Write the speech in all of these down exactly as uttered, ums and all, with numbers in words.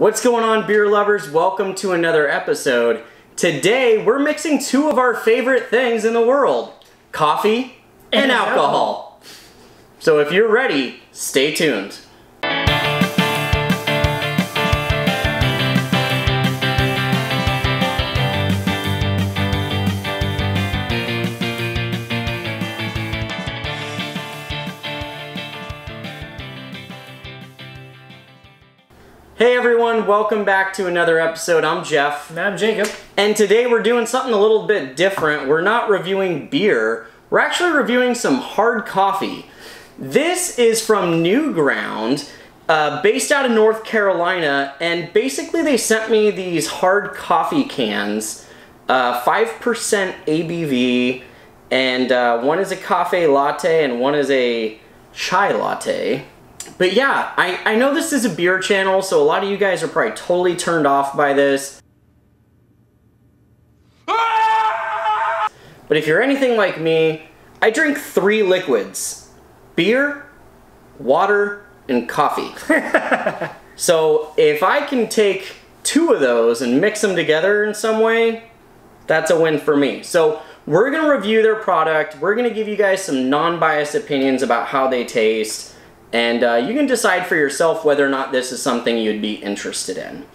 What's going on, beer lovers? Welcome to another episode. Today we're mixing two of our favorite things in the world, coffee and alcohol. So if you're ready, stay tuned. Hey everyone, welcome back to another episode. I'm Jeff. And I'm Jacob. And today we're doing something a little bit different. We're not reviewing beer. We're actually reviewing some hard coffee. This is from Newground, uh, based out of North Carolina, and basically they sent me these hard coffee cans, uh, five percent A B V, and uh, one is a Cafe Latte and one is a Chai Latte. But yeah, I, I know this is a beer channel, so a lot of you guys are probably totally turned off by this. Ah! But if you're anything like me, I drink three liquids. Beer, water, and coffee. So if I can take two of those and mix them together in some way, that's a win for me. So we're going to review their product. We're going to give you guys some non-biased opinions about how they taste. And uh, you can decide for yourself whether or not this is something you'd be interested in.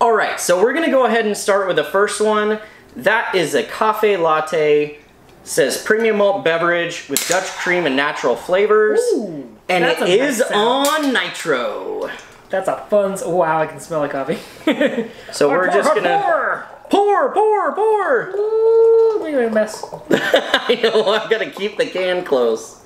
Alright, so we're going to go ahead and start with the first one. That is a Cafe Latte. It says premium malt beverage with Dutch cream and natural flavors. Ooh, and it is nice on nitro. That's a fun... Wow, I can smell the coffee. So we're pour, just going to... Pour, pour, pour! Ooh, we're going to mess. I know, I've got to keep the can close.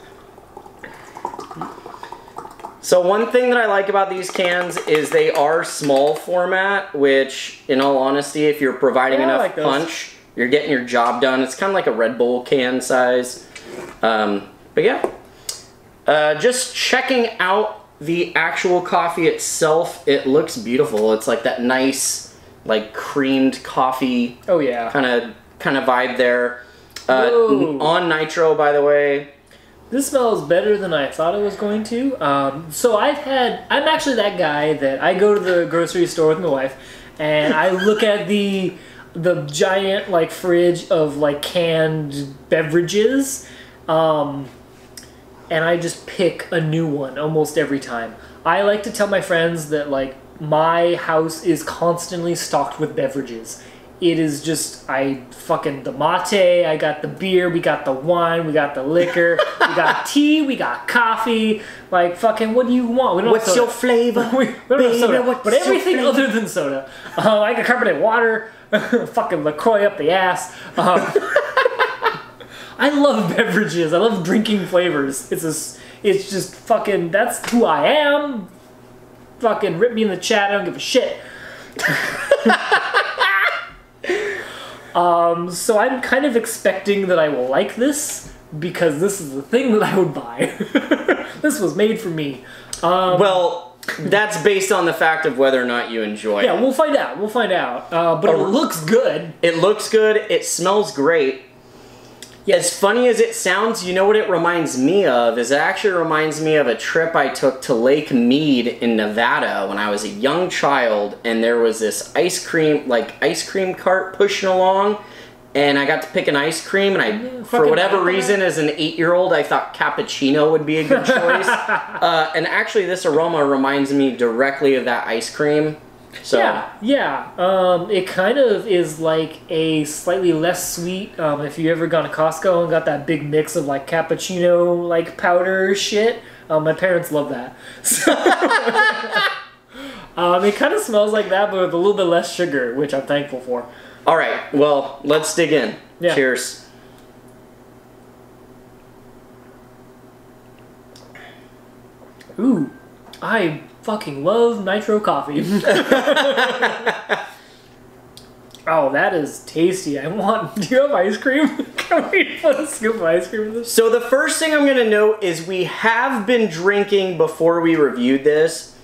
So one thing that I like about these cans is they are small format, which in all honesty, if you're providing yeah, enough like punch, you're getting your job done. It's kind of like a Red Bull can size. Um, but yeah, uh, just checking out the actual coffee itself, it looks beautiful. It's like that nice, like creamed coffee. Oh yeah. Kind of kind of vibe there. Uh, on nitro, by the way. This smells better than I thought it was going to. Um, so I've had, I'm actually that guy that I go to the grocery store with my wife and I look at the the giant like fridge of like canned beverages um, and I just pick a new one almost every time. I like to tell my friends that like my house is constantly stocked with beverages. It is just, I fucking the mate, I got the beer, we got the wine, we got the liquor, we got tea, we got coffee. Like, fucking, what do you want? We don't what's have soda. Your flavor? We, we don't baby, have soda. What's but everything flavor? Other than soda. Uh, I got carbonated water, fucking LaCroix up the ass. Um, I love beverages. I love drinking flavors. It's a, it's just fucking, that's who I am. Fucking rip me in the chat, I don't give a shit. Um, so I'm kind of expecting that I will like this, because this is the thing that I would buy. This was made for me. Um, well, that's based on the fact of whether or not you enjoy yeah, it. Yeah, we'll find out. We'll find out. Uh, but oh, it looks good. It looks good. It smells great. Yeah. As funny as it sounds, you know what it reminds me of? Is it actually reminds me of a trip I took to Lake Mead in Nevada when I was a young child, and there was this ice cream, like ice cream cart pushing along, and I got to pick an ice cream, and I, yeah, for whatever reason, as an eight-year-old, I thought cappuccino would be a good choice. uh, and actually, this aroma reminds me directly of that ice cream. So. Yeah, yeah. Um, it kind of is like a slightly less sweet. Um, if you ever gone to Costco and got that big mix of like cappuccino like powder shit, um, my parents love that. So um, it kind of smells like that, but with a little bit less sugar, which I'm thankful for. All right, well, let's dig in. Yeah. Cheers. Ooh, I. Fucking love nitro coffee. Oh, that is tasty. I want. Do you have ice cream? Can we put a scoop of ice cream in this? So the first thing I'm going to note is we have been drinking before we reviewed this.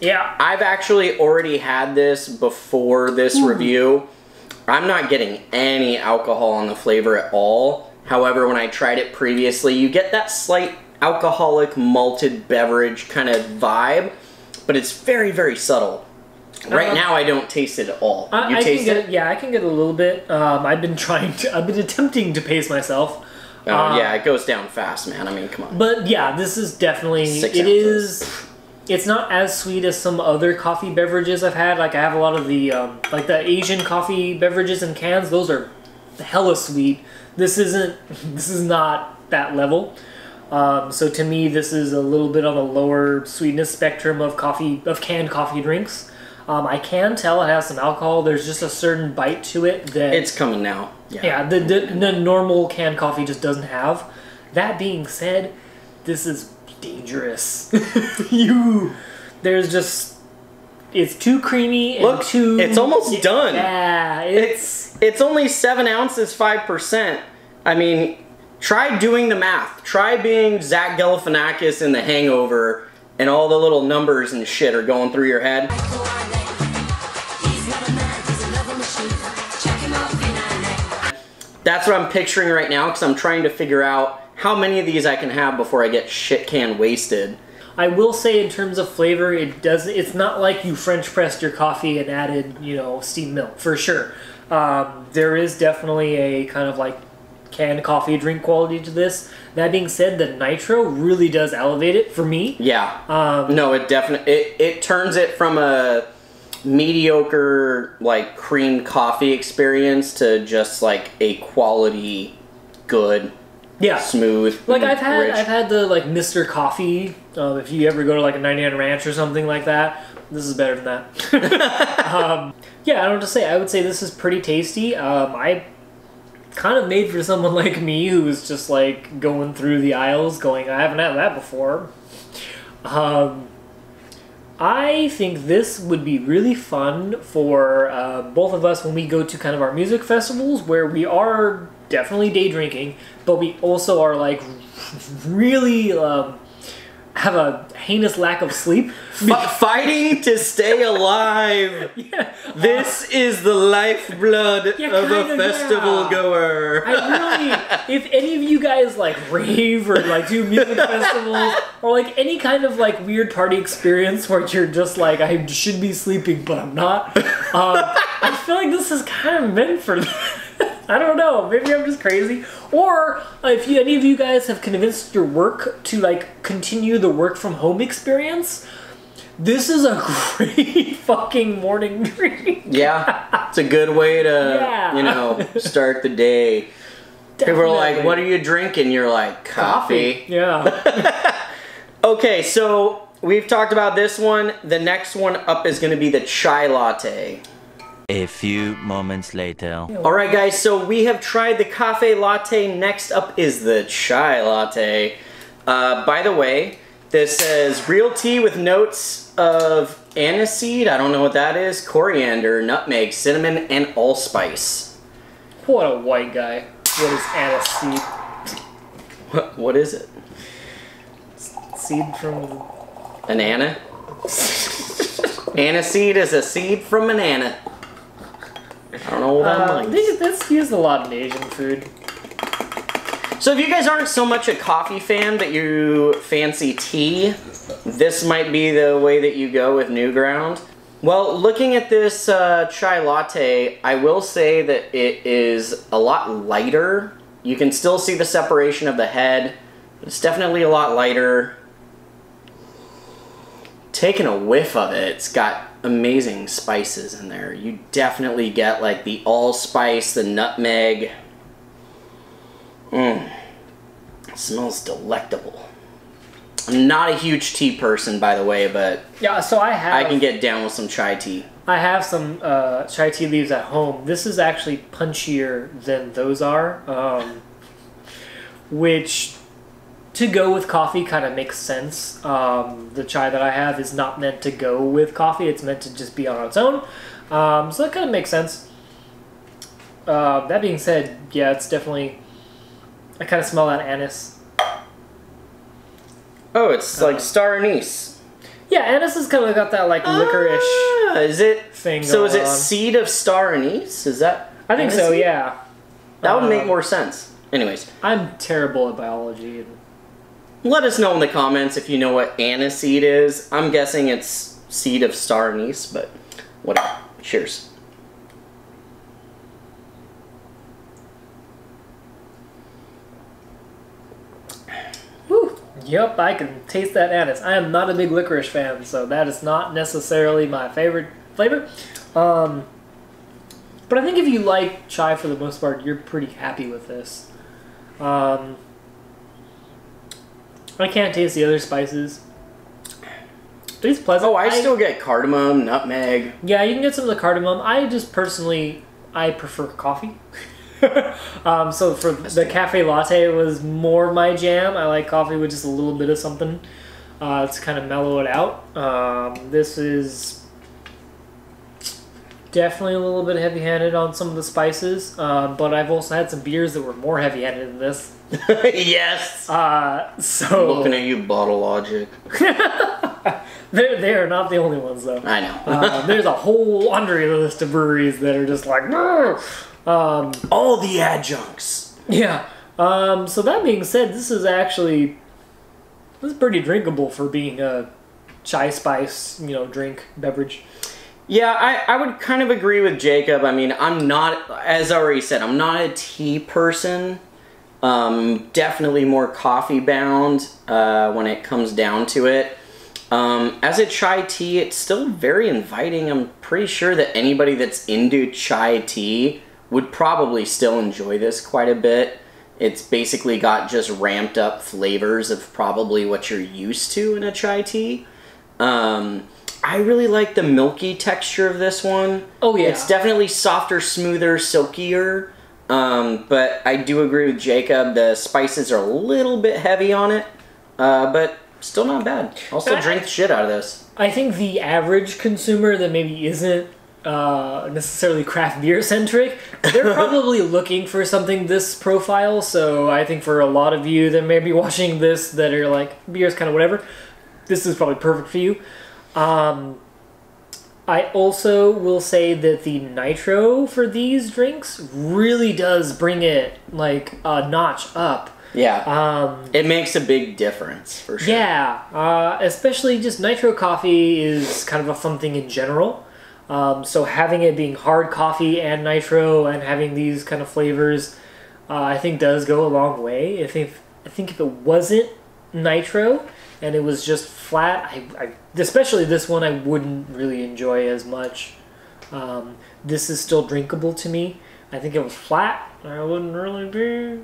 Yeah. I've actually already had this before this Ooh. Review. I'm not getting any alcohol on the flavor at all. However, when I tried it previously, you get that slight alcoholic malted beverage kind of vibe, but it's very, very subtle. Right um, now, I don't taste it at all. I, you I taste can get, it? Yeah, I can get a little bit. Um, I've been trying to. I've been attempting to pace myself. Oh um, yeah, it goes down fast, man. I mean, come on. But yeah, this is definitely. Six it ounces. is. It's not as sweet as some other coffee beverages I've had. Like I have a lot of the um, like the Asian coffee beverages in cans. Those are hella sweet. This isn't. This is not that level. Um, so to me, this is a little bit on the lower sweetness spectrum of coffee of canned coffee drinks. Um, I can tell it has some alcohol. There's just a certain bite to it that... It's coming now. Yeah, yeah the, the, the normal canned coffee just doesn't have. That being said, this is dangerous. you... There's just... It's too creamy and Look, too... it's almost it, done. Yeah, it's... It's, it's only seven ounces, five percent. I mean, try doing the math. Try being Zach Galifianakis in The Hangover and all the little numbers and shit are going through your head. That's what I'm picturing right now because I'm trying to figure out how many of these I can have before I get shit can wasted. I will say in terms of flavor, it does, it's not like you French pressed your coffee and added, you know, steamed milk, for sure. Um, there is definitely a kind of like canned coffee drink quality to this. That being said, the nitro really does elevate it for me. Yeah. Um, no, it definitely, it, it turns it from a mediocre like cream coffee experience to just like a quality good yeah smooth like I've had rich. I've had the like Mister Coffee um, if you ever go to like a ninety-nine Ranch or something like that. This is better than that. um, yeah, I don't have to say, I would say this is pretty tasty. um, I kind of made for someone like me who was just like going through the aisles going, I haven't had that before. um I think this would be really fun for uh, both of us when we go to kind of our music festivals where we are definitely day drinking, but we also are like really um, have a heinous lack of sleep. F fighting to stay alive. Yeah. This uh, is the lifeblood yeah, of kinda, a festival yeah. goer. I really, if any of you guys like rave or like do music festivals or like any kind of like weird party experience where you're just like, I should be sleeping but I'm not. Um, I feel like this is kind of meant for that. I don't know. Maybe I'm just crazy. Or if you, any of you guys have convinced your work to like continue the work from home experience, this is a great fucking morning drink. Yeah, it's a good way to yeah. you know start the day. Definitely. People are like, "What are you drinking?" You're like, "Coffee." Coffee. Yeah. Okay, so we've talked about this one. The next one up is going to be the chai latte. A few moments later. All right, guys, so we have tried the Cafe Latte. Next up is the Chai Latte. Uh, by the way, this says real tea with notes of aniseed, I don't know what that is, coriander, nutmeg, cinnamon, and allspice. What a white guy. What is aniseed? What, what is it? Seed from... an anna? Aniseed is a seed from an anna. I don't know what uh, I'm like. That's used a lot in Asian food. So if you guys aren't so much a coffee fan that you fancy tea, this might be the way that you go with Newground. Well, looking at this uh, chai latte, I will say that it is a lot lighter. You can still see the separation of the head. It's definitely a lot lighter. Taking a whiff of it, it's got amazing spices in there. You definitely get like the allspice, the nutmeg. Mmm. Smells delectable. I'm not a huge tea person, by the way, but yeah, so I have I can get down with some chai tea. I have some uh, chai tea leaves at home. This is actually punchier than those are, um, which to go with coffee kind of makes sense. Um, the chai that I have is not meant to go with coffee. It's meant to just be on its own. Um, so that kind of makes sense. Uh, that being said, yeah, it's definitely... I kind of smell that anise. Oh, it's uh, like star anise. Yeah, anise has kind of got that like licorice ah, is it, thing So is it on. seed of star anise? Is that I think anise? so, yeah. That would um, make more sense. Anyways. I'm terrible at biology and... Let us know in the comments if you know what aniseed is. I'm guessing it's seed of star anise, but whatever. Cheers. Whew. Yep, I can taste that anise. I am not a big licorice fan, so that is not necessarily my favorite flavor. Um, but I think if you like chai for the most part, you're pretty happy with this. Um, I can't taste the other spices. But it's pleasant. Oh, I, I still get cardamom, nutmeg. Yeah, you can get some of the cardamom. I just personally, I prefer coffee. um, so for the Cafe Latte, it was more my jam. I like coffee with just a little bit of something uh, to kind of mellow it out. Um, this is definitely a little bit heavy-handed on some of the spices, uh, but I've also had some beers that were more heavy-handed than this. Yes! Uh, so I'm looking at you, Bottle Logic. They're, they are not the only ones, though. I know. uh, there's a whole laundry list of breweries that are just like, um, all the adjuncts. Yeah. Um, so that being said, this is actually, this is pretty drinkable for being a chai spice, you know, drink, beverage. Yeah, I, I would kind of agree with Jacob. I mean, I'm not, as I already said, I'm not a tea person. Um, definitely more coffee bound uh, when it comes down to it. Um, as a chai tea, it's still very inviting. I'm pretty sure that anybody that's into chai tea would probably still enjoy this quite a bit. It's basically got just ramped up flavors of probably what you're used to in a chai tea. Um, I really like the milky texture of this one. Oh yeah. It's definitely softer, smoother, silkier. Um, but I do agree with Jacob, the spices are a little bit heavy on it, uh, but still not bad. I'll still drink the shit out of this. I think the average consumer that maybe isn't uh, necessarily craft beer centric, they're probably looking for something this profile, so I think for a lot of you that may be watching this that are like, beer's kind of whatever, this is probably perfect for you. Um... I also will say that the nitro for these drinks really does bring it like a notch up. Yeah. Um, it makes a big difference for sure. Yeah. Uh, especially just nitro coffee is kind of a fun thing in general. Um, so having it being hard coffee and nitro and having these kind of flavors, uh, I think does go a long way. If, if, I think if it wasn't nitro and it was just flat, I, I, especially this one, I wouldn't really enjoy as much. Um, this is still drinkable to me. I think it was flat, I wouldn't really be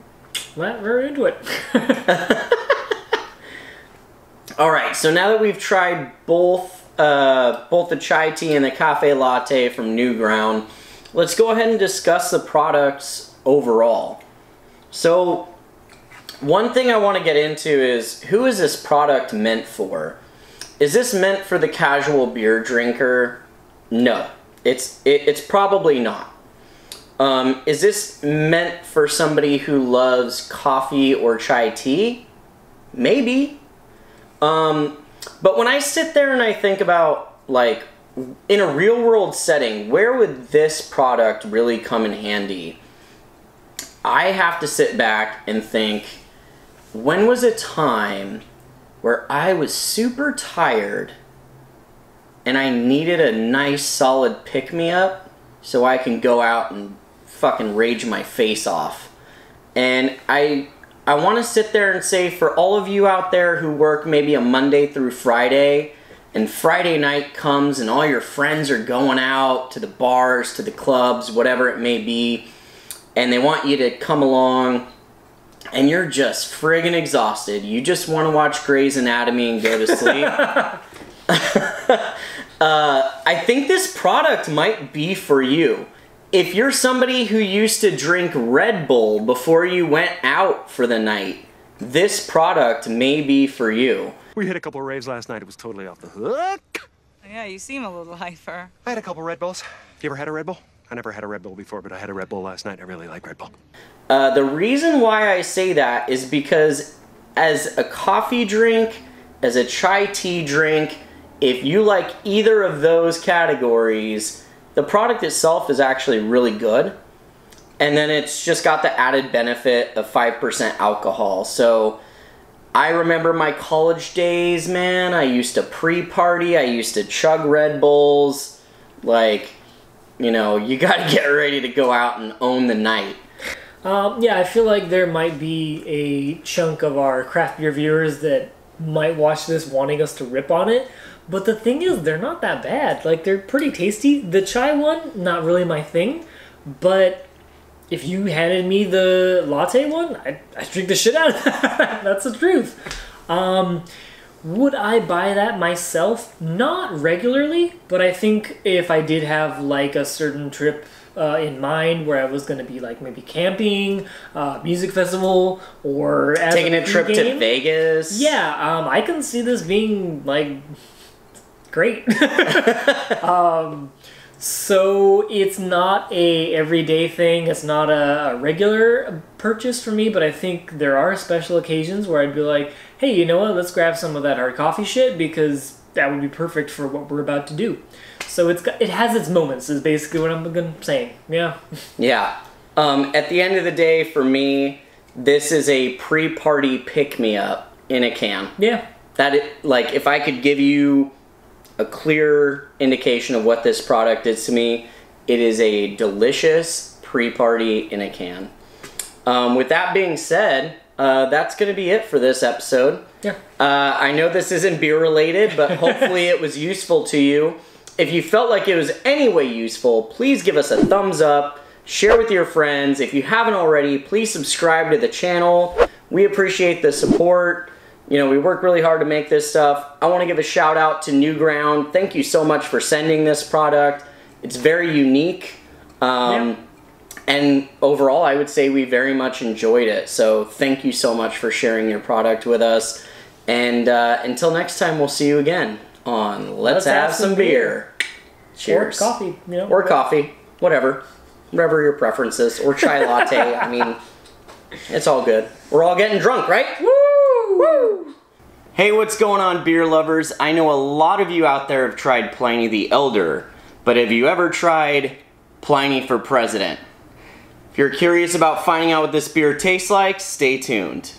that very into it. All right, so now that we've tried both uh, both the chai tea and the cafe latte from Newground, let's go ahead and discuss the products overall. So, one thing I want to get into is, who is this product meant for? Is this meant for the casual beer drinker? No, it's it, it's probably not. Um, is this meant for somebody who loves coffee or chai tea? Maybe. Um, but when I sit there and I think about, like, in a real world setting, where would this product really come in handy? I have to sit back and think, when was a time where I was super tired and I needed a nice solid pick-me-up so I can go out and fucking rage my face off? And I I want to sit there and say, for all of you out there who work maybe a Monday through Friday, and Friday night comes and all your friends are going out to the bars, to the clubs, whatever it may be, and they want you to come along, and you're just friggin' exhausted. You just want to watch Grey's Anatomy and go to sleep. uh, I think this product might be for you. If you're somebody who used to drink Red Bull before you went out for the night, this product may be for you. We hit a couple of raves last night. It was totally off the hook. Yeah, you seem a little hyper. I had a couple Red Bulls. You ever had a Red Bull? I never had a Red Bull before, but I had a Red Bull last night. I really like Red Bull. Uh, the reason why I say that is because as a coffee drink, as a chai tea drink, if you like either of those categories, the product itself is actually really good. And then it's just got the added benefit of five percent alcohol. So I remember my college days, man. I used to pre-party. I used to chug Red Bulls. Like, you know, you gotta get ready to go out and own the night. Um, yeah, I feel like there might be a chunk of our craft beer viewers that might watch this wanting us to rip on it. But the thing is, they're not that bad. Like, they're pretty tasty. The chai one, not really my thing. But if you handed me the latte one, I'd, I'd drink the shit out of that. That's the truth. Um, would I buy that myself? Not regularly, but I think if I did have, like, a certain trip uh, in mind where I was going to be, like, maybe camping, uh, music festival, or... as Taking a, a trip to Vegas. Yeah, um, I can see this being, like... great. um, so it's not a everyday thing. It's not a, a regular purchase for me, but I think there are special occasions where I'd be like, hey, you know what? Let's grab some of that hard coffee shit because that would be perfect for what we're about to do. So it's got, it has its moments is basically what I'm saying. Yeah. Yeah. Um, at the end of the day, for me, this is a pre-party pick-me-up in a can. Yeah. That it, like, if I could give you a clear indication of what this product is to me, it is a delicious pre-party in a can. Um, with that being said, uh, that's going to be it for this episode. Yeah. Uh, I know this isn't beer related, but hopefully it was useful to you. If you felt like it was any way useful, please give us a thumbs up, share with your friends. If you haven't already, please subscribe to the channel. We appreciate the support. You know, we work really hard to make this stuff. I want to give a shout out to Newground. Thank you so much for sending this product. It's very unique. Um, yeah. And overall, I would say we very much enjoyed it. So thank you so much for sharing your product with us. And uh, until next time, we'll see you again on Let's, Let's Have, have Some, some beer. beer. Cheers. Or coffee. You know, or whatever. coffee. Whatever. Whatever your preference is. Or chai latte. I mean, it's all good. We're all getting drunk, right? Woo! Woo! Hey, what's going on, beer lovers? I know a lot of you out there have tried Pliny the Elder, but have you ever tried Pliny for President? If you're curious about finding out what this beer tastes like, stay tuned.